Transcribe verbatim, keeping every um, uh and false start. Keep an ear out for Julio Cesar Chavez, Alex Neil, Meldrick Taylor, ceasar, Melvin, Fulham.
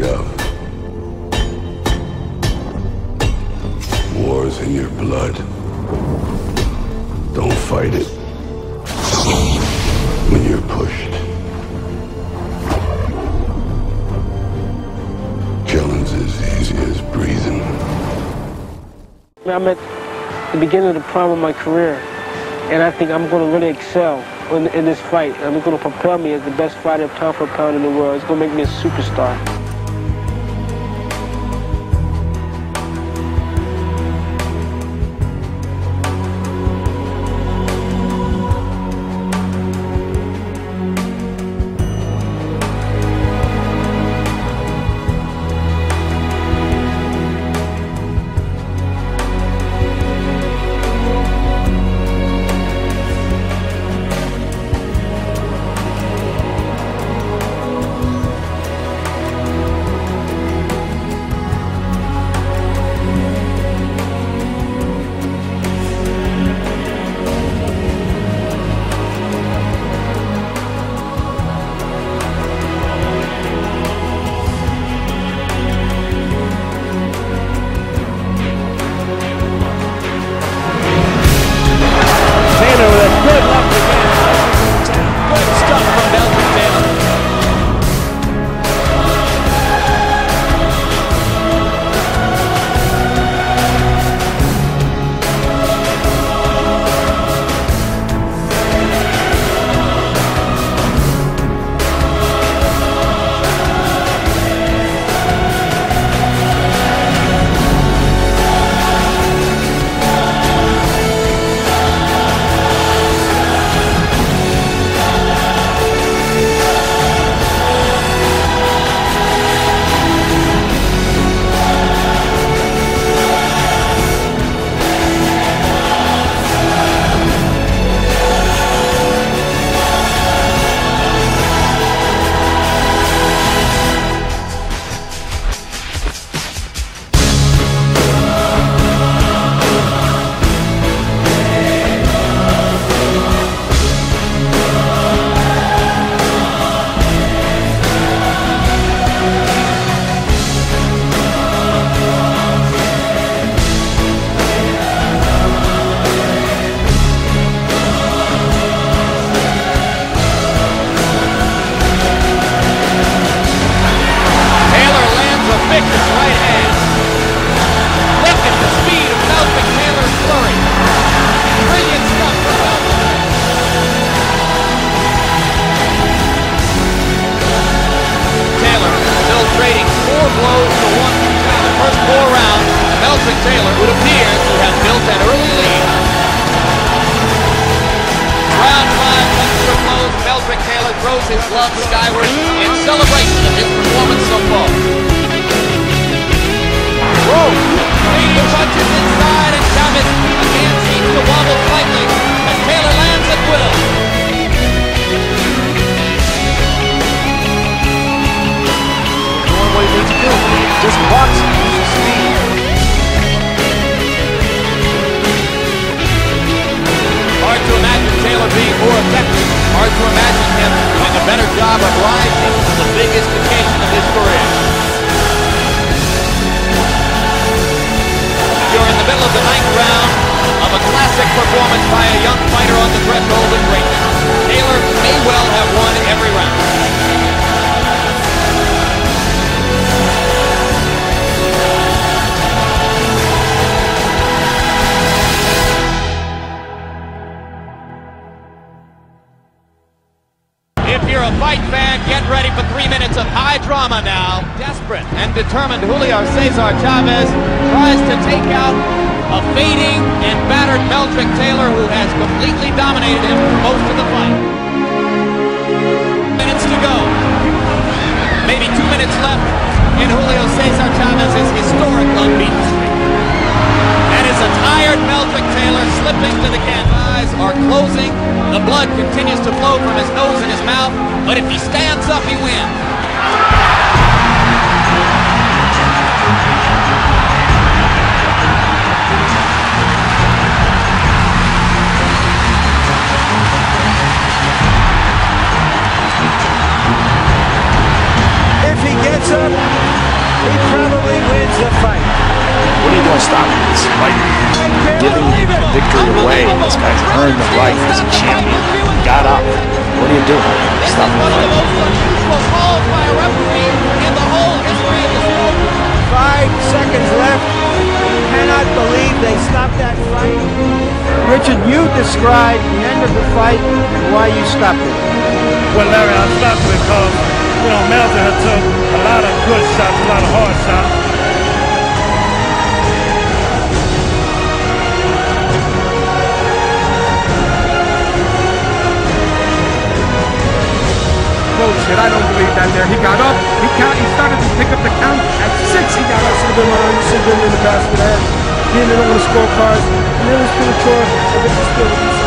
made of. War's in your blood. Don't fight it when you're pushed. Killing's as easy as breathing. I'm at the beginning of the prime of my career, and I think I'm going to really excel in, in this fight. And it's going to propel me as the best fighter pound for pound in the world. It's going to make me a superstar. Meldrick Taylor would appear to have built an early lead. Round five comes to a close. Meldrick Taylor throws his glove skyward in celebration of his performance so far. Whoa! Brady punches inside, and Chavez again seems to wobble slightly as Taylor lands at will. Just boxing, using speed. Hard to imagine Taylor being more effective. Hard to imagine him doing a better job of rising to the biggest occasion of his career. You're in the middle of the ninth round of a classic performance by a young fighter on the threshold of greatness. Taylor may well have won every round. Fight fan, get ready for three minutes of high drama now. Desperate and determined, Julio Cesar Chavez tries to take out a fading and battered Meldrick Taylor, who has completely dominated him for most of the fight. Minutes to go. Maybe two minutes left in Julio Cesar Chavez's historic unbeaten streak. That is a tired Meldrick Taylor slipping to the canvas. Eyes are closing. The blood continues to flow from his nose and his mouth. But if he stands up, he wins. If he gets up... He probably wins the fight. What are you doing stopping this? Like, giving victory away. This guy's earned the right as a champion. He got up. What are you doing? Stop the fight. Five seconds left. I cannot believe they stopped that fight. Richard, you described the end of the fight and why you stopped it. Well, Larry, I stopped it because, you know, Melvin had took a lot of good shots, a lot of hard shots. Bullshit, I don't believe that there. He got up, he count, he started to pick up the count. At six, he got up. I should have been on, should have been in the basket. Getting it on the scorecards. And it was premature, but it's still